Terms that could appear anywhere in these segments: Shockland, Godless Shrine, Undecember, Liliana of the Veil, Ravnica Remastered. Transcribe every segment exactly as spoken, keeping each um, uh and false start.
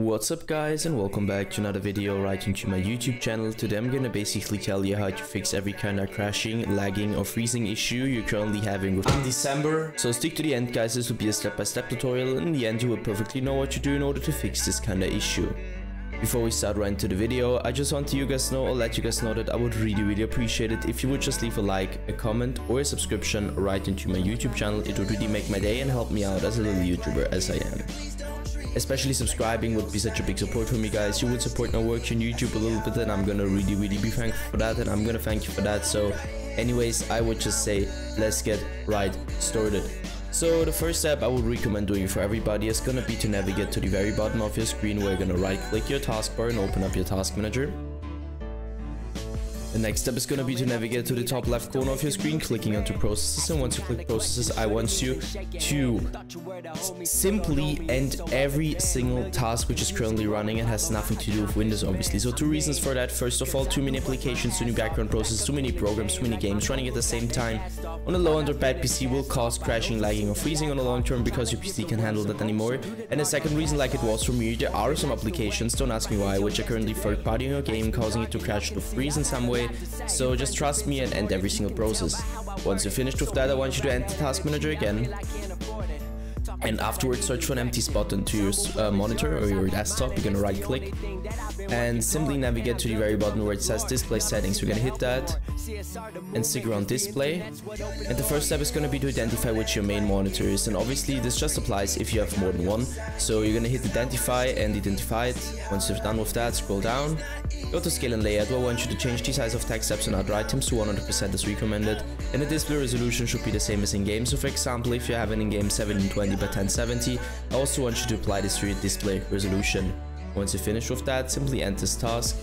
What's up guys, and welcome back to another video right into my YouTube channel. Today I'm gonna basically tell you how to fix every kind of crashing, lagging or freezing issue you're currently having with Undecember. So stick to the end guys, this will be a step-by-step tutorial, and in the end you will perfectly know what to do in order to fix this kind of issue. Before we start right into the video, I just want to you guys know or let you guys know that I would really really appreciate it if you would just leave a like, a comment or a subscription right into my YouTube channel. It would really make my day and help me out as a little YouTuber as I am. Especially subscribing would be such a big support for me guys. You would support my work on YouTube a little bit, and I'm gonna really really be thankful for that, and I'm gonna thank you for that. So anyways, I would just say let's get right started. So the first step I would recommend doing for everybody is gonna be to navigate to the very bottom of your screen, where you're gonna right click your taskbar and open up your task manager. The next step is going to be to navigate to the top left corner of your screen, clicking onto processes, and once you click processes, I want you to simply end every single task which is currently running and has nothing to do with Windows obviously. So two reasons for that. First of all, too many applications, too many background processes, too many programs, too many games running at the same time on a low-end or bad P C will cause crashing, lagging or freezing on the long term, because your P C can't handle that anymore. And the second reason, like it was for me, there are some applications, don't ask me why, which are currently third-party in your game, causing it to crash or freeze in some way. So just trust me and end every single process. Once you're finished with that, I want you to enter Task Manager again, and afterwards search for an empty spot onto your uh, monitor or your desktop. You're gonna right click and simply navigate to the very bottom where it says display settings. We're gonna hit that and stick around display, and the first step is gonna be to identify which your main monitor is, and obviously this just applies if you have more than one. So you're gonna hit identify and identify it. Once you're done with that, scroll down, go to scale and layout. I want you to change the size of text tabs and other items to one hundred percent as recommended, and the display resolution should be the same as in game. So for example, if you have an in-game seventeen twenty by ten seventy, I also want you to apply this to your display resolution. Once you're finished with that, simply end this task.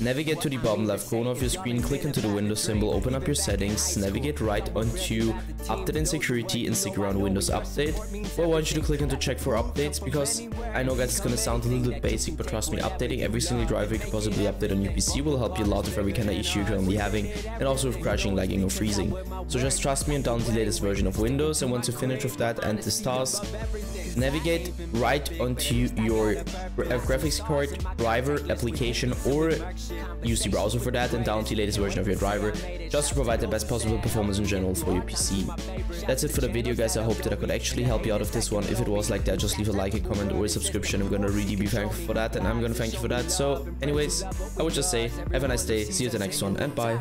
Navigate to the bottom left corner of your screen, click into the Windows symbol, open up your settings, navigate right onto Update and Security and stick around Windows Update. Well, I want you to click into check for updates, because I know guys it's gonna sound a little bit basic, but trust me, updating every single driver you could possibly update on your P C will help you a lot with every kind of issue you're currently having, and also with crashing, lagging or freezing. So just trust me and download the latest version of Windows, and once you finish with that, end this task. Navigate right onto your uh, graphics card, driver, application, or use the browser for that, and download the latest version of your driver, just to provide the best possible performance in general for your P C. That's it for the video guys. I hope that I could actually help you out of this one. If it was like that, just leave a like, a comment or a subscription. I'm gonna really be thankful for that, and I'm gonna thank you for that. So anyways, I would just say have a nice day, see you at the next one, and bye.